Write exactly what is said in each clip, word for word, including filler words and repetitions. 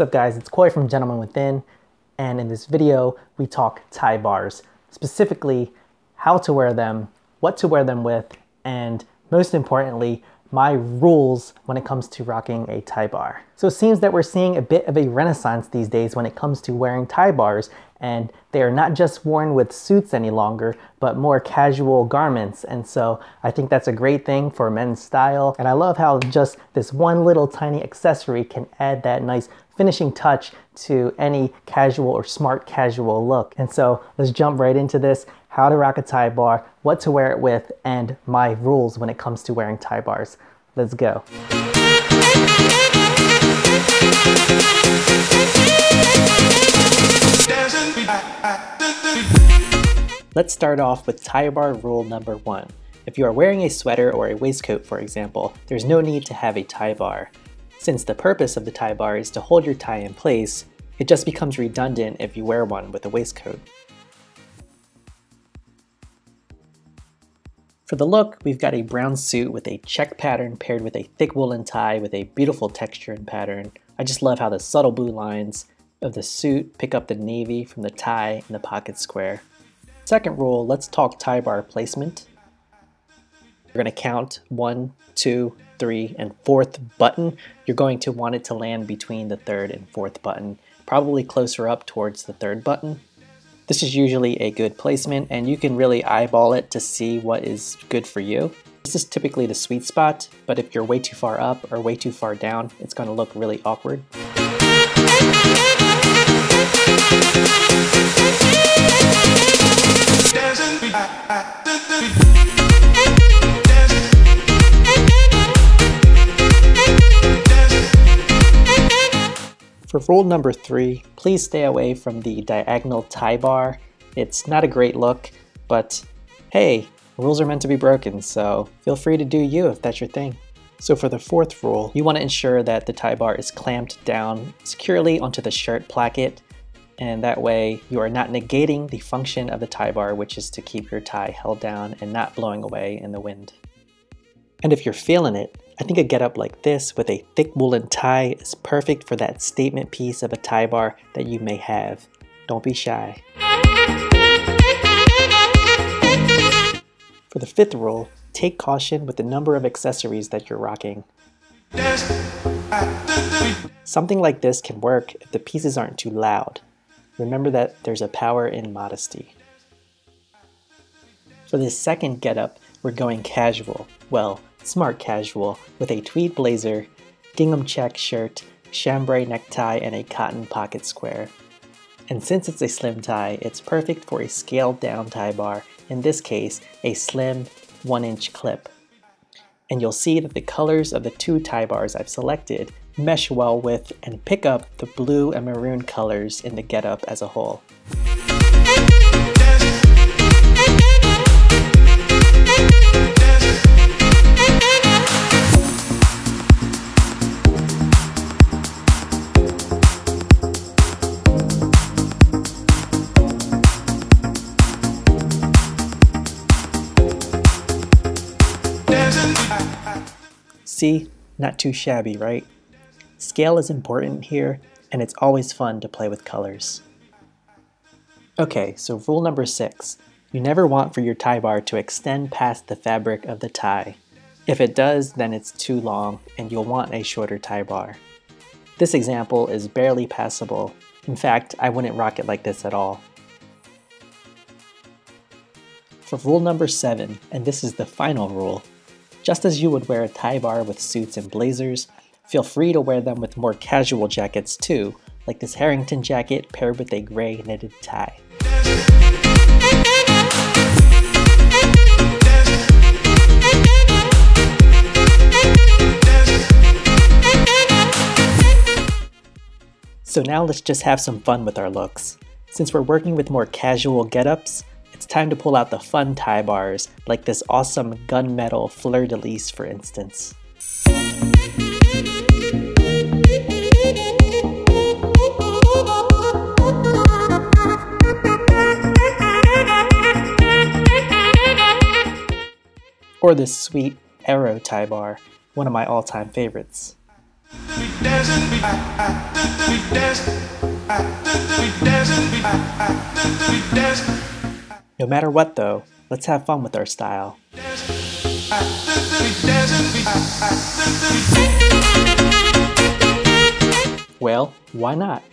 What's up guys, it's Coy from Gentleman Within, and in this video we talk tie bars, specifically how to wear them, what to wear them with, and most importantly, my rules when it comes to rocking a tie bar. So it seems that we're seeing a bit of a renaissance these days when it comes to wearing tie bars, and they are not just worn with suits any longer, but more casual garments. And so I think that's a great thing for men's style. And I love how just this one little tiny accessory can add that nice finishing touch to any casual or smart casual look. And so let's jump right into this, how to rock a tie bar, what to wear it with, and my rules when it comes to wearing tie bars. Let's go. Let's start off with tie bar rule number one. If you are wearing a sweater or a waistcoat, for example, there's no need to have a tie bar. Since the purpose of the tie bar is to hold your tie in place, it just becomes redundant if you wear one with a waistcoat. For the look, we've got a brown suit with a check pattern paired with a thick woolen tie with a beautiful texture and pattern. I just love how the subtle blue lines of the suit pick up the navy from the tie and the pocket square. Second rule, let's talk tie bar placement. You're going to count one, two, three, and fourth button. You're going to want it to land between the third and fourth button, probably closer up towards the third button. This is usually a good placement, and you can really eyeball it to see what is good for you. This is typically the sweet spot, but if you're way too far up or way too far down, it's going to look really awkward. For rule number three, please stay away from the diagonal tie bar. It's not a great look, but hey, rules are meant to be broken, so feel free to do you if that's your thing. So for the fourth rule, you want to ensure that the tie bar is clamped down securely onto the shirt placket, and that way you are not negating the function of the tie bar, which is to keep your tie held down and not blowing away in the wind. And if you're feeling it, I think a getup like this with a thick woolen tie is perfect for that statement piece of a tie bar that you may have. Don't be shy. For the fifth rule, take caution with the number of accessories that you're rocking. Something like this can work if the pieces aren't too loud. Remember that there's a power in modesty. For this second getup, we're going casual. Well, smart casual with a tweed blazer, gingham check shirt, chambray necktie, and a cotton pocket square. And since it's a slim tie, it's perfect for a scaled down tie bar, in this case a slim one inch clip. And you'll see that the colors of the two tie bars I've selected mesh well with and pick up the blue and maroon colors in the getup as a whole. See, not too shabby, right? Scale is important here, and it's always fun to play with colors. Okay, so rule number six. You never want for your tie bar to extend past the fabric of the tie. If it does, then it's too long, and you'll want a shorter tie bar. This example is barely passable. In fact, I wouldn't rock it like this at all. For rule number seven, and this is the final rule, just as you would wear a tie bar with suits and blazers, feel free to wear them with more casual jackets too, like this Harrington jacket paired with a gray knitted tie. So now let's just have some fun with our looks. Since we're working with more casual getups, it's time to pull out the fun tie bars, like this awesome gunmetal Fleur de Lis, for instance. Or this sweet arrow tie bar, one of my all-time favorites. No matter what though, let's have fun with our style. Well, why not?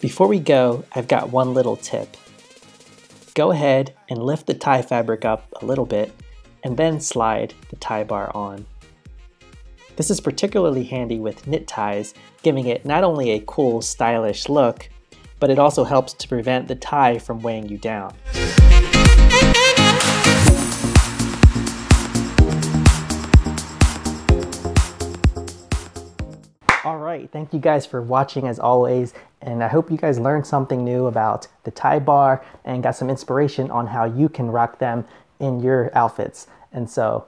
Before we go, I've got one little tip. Go ahead and lift the tie fabric up a little bit and then slide the tie bar on. This is particularly handy with knit ties, giving it not only a cool, stylish look, but it also helps to prevent the tie from weighing you down. All right, thank you guys for watching as always, and I hope you guys learned something new about the tie bar and got some inspiration on how you can rock them in your outfits. And so,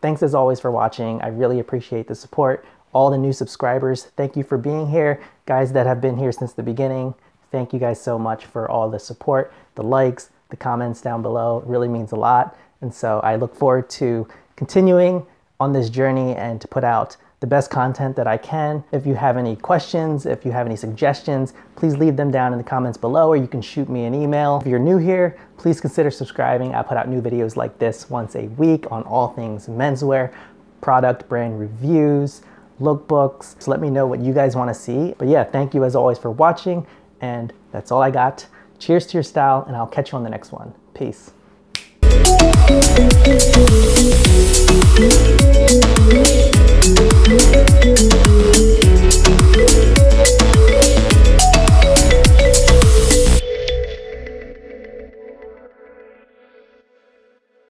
thanks as always for watching. I really appreciate the support. All the new subscribers, thank you for being here. Guys that have been here since the beginning, thank you guys so much for all the support, the likes, the comments down below. It really means a lot. And so I look forward to continuing on this journey and to put out the best content that I can. If you have any questions, if you have any suggestions, please leave them down in the comments below, or you can shoot me an email. If you're new here, please consider subscribing. I put out new videos like this once a week on all things menswear, product brand reviews, lookbooks. So let me know what you guys want to see. But yeah, thank you as always for watching, and that's all I got. Cheers to your style, and I'll catch you on the next one. Peace.